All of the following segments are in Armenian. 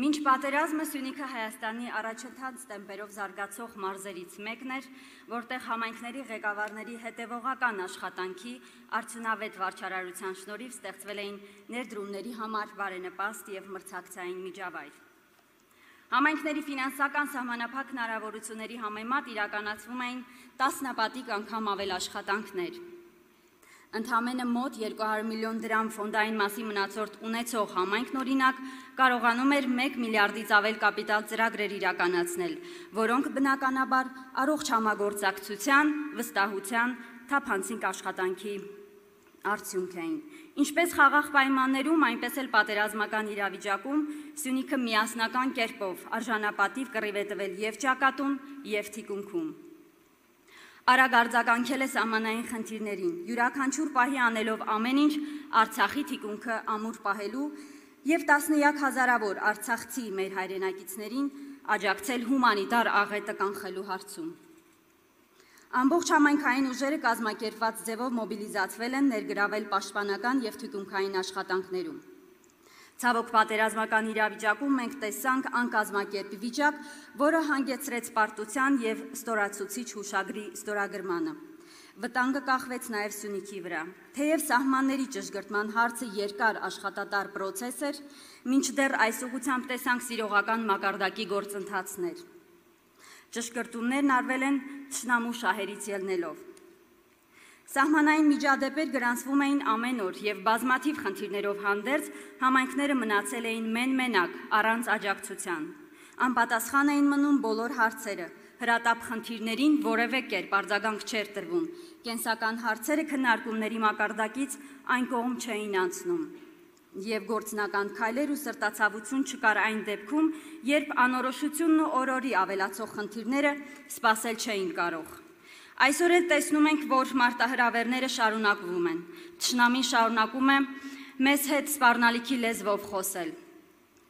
Մինչ պատերազմը Սյունիքը Հայաստանի առաջընթաց տեմպերով զարգացող մարզերից մեկն էր, որտեղ համայնքների ղեկավարների հետևողական աշխատանքի արդյունավետ վարչարարության շնորհիվ ստեղծվել էին ներդրումների համար բարենպաստ և մրցակցային միջավայր։ Համայնքների ֆինանսական սահմանափակ հնարավորությունների համեմատ իրականացվում էին տասնապատիկ անգամ ավել աշխատանքներ։ Ընդամենը մոտ 200 միլիոն դրամ ֆոնդային մասի մնացորդ ունեցող համայնքն օրինակ կարողանում էր 1 միլիարդից ավել կապիտալ ծրագրեր իրականացնել, որոնք բնականաբար առողջ համագործակցության, վստահության, թափանցիկ աշխատանքի արդյունք էին։ Ինչպես խաղաղ պայմաններում, այնպես էլ պատերազմական իրավիճակում Սյունիքը միասնական կերպով արժանապատիվ կռիվ է տվել և ճակատում, և թիկունքում։ Արագ արձագանքել է սահմանային խնդիրներին, յուրաքանչյուր պահի անելով ամեն ինչ Արցախի թիկունքը ամուր պահելու և տասնյակ հազարավոր արցախցի մեր հայրենակիցներին աջակցել հումանիտար աղետը կանխելու հարցում։ Ամբողջ համայնքային ուժերը կազմակերպված ձևով մոբիլիզացվել են ներգրավել պաշտպանական և թիկունքային աշխատանքներում։ Ցավոք պատերազմական իրավիճակում մենք տեսանք անկազմակերպ վիճակ, որը հանգեցրեց պարտության և ստորացուցիչ հուշագրի ստորագրմանը։ Վտանգը կախվեց նաև Սյունիքի վրա։ Թեև սահմանների ճշգրտման հարցը երկար աշխատատար պրոցես էր, մինչդեռ այս ուղղությամբ տեսանք սիրողական մակարդակի գործընթացներ։ Ճշգրտումներն արվել են թշնամու շահերից ելնելով։ Սահմանային միջադեպեր գրանցվում էին ամեն օր և բազմաթիվ խնդիրներով հանդերձ համայնքները մնացել էին մեն-մենակ առանց աջակցության։ Անպատասխան էին մնում բոլոր հարցերը, հրատապ խնդիրներին որևէ կերպ արձագանք չէր տրվում, կենսական հարցերը քննարկումների մակարդակից այն կողմ չէին անցնում։ Եվ գործնական քայլեր ու սրտացավություն չկար այն դեպքում, երբ անորոշությունն ու օրորի ավելացող խնդիրները սպասել չէին կարող։ Այսօր էլ տեսնում ենք, որ մարտահրավերները շարունակվում են։ Թշնամին շարունակում է մեզ հետ սպառնալիքի լեզվով խոսել։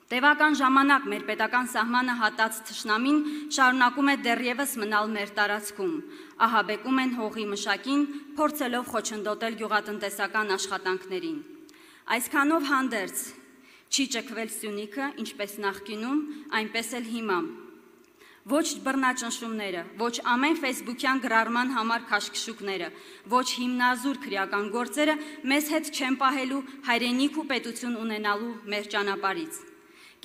Տևական ժամանակ մեր պետական սահմանը հատած թշնամին շարունակում է դեռևս մնալ մեր տարածքում։ Ահաբեկում են հողի մշակին, փորձելով խոչընդոտել գյուղատնտեսական աշխատանքներին։ Այսքանով հանդերձ չի ճկվել Սյունիքը, ինչպես նախկինում, այնպես էլ հիմա։ Ոչ բռնաճնշումները, ոչ ամեն ֆեյսբուքյան գրառման համար քաշքշուկները, ոչ հիմնազուր քրեական գործերը մեզ հետ չեն պահելու հայրենիք ու պետություն ունենալու մեր ճանապարհից։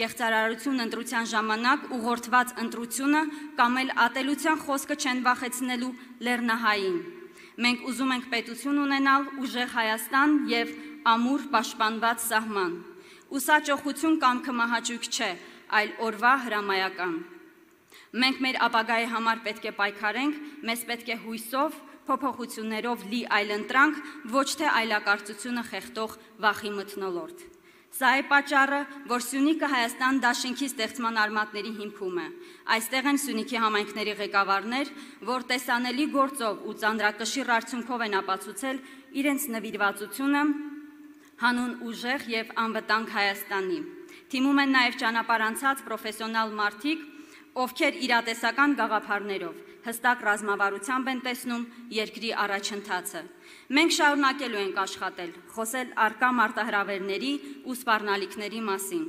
Կեղծարարություն ընտրության ժամանակ ուղղորդված ընտրությունը կամ էլ ատելության խոսքը չեն վախեցնելու լեռնահային։ Մենք ուզում ենք պետություն ունենալ, ուժեղ Հայաստան և ամուր պաշտպանված սահման։ Ու սա ճոխություն կամ քմահաճույք չէ, այլ օրվա հրամայական։ Մենք մեր ապագայի համար պետք է պայքարենք, մեզ պետք է հույսով, փոփոխություններով լի այլընտրանք, ոչ թե այլակարծությունը խեղդող վախի մթնոլորտ։ Սա է պատճառը, որ Սյունիքը Հայաստան դաշինքի ստեղծման արմատների հիմքում է։ Այստեղ են Սյունիքի համայնքների ղեկավարներ, որ տեսանելի գործով ու ծանրակշիռ արդյունքով են ապացուցել իրենց նվիրվածությունը հանուն ուժեղ և անվտանգ Հայաստանի։ Թիմում են նաև ճանապարհ անցած պրոֆեսիոնալ մարդիկ, ովքեր իրատեսական գաղափարներով, հստակ ռազմավարությամբ են տեսնում երկրի առաջընթացը։ Մենք շարունակելու ենք աշխատել, խոսել առկա մարտահրավերների ու սպառնալիքների մասին։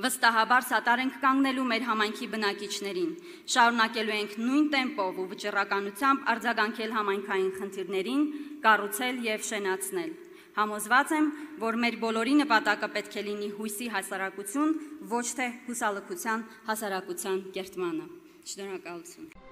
Վստահաբար սատար ենք կանգնելու մեր համայնքի բնակիչներին, շարունակելու ենք նույն տեմպով ու վճռականությամբ արձագանքել համայնքային խնդիրներին, կառուցել և շենացնել։ Համոզված եմ, որ մեր բոլորի նպատակը պետք է լինի հույսի հասարակություն, ոչ թե հուսալքության հասարակության կերտմանը։ Շնորհակալություն։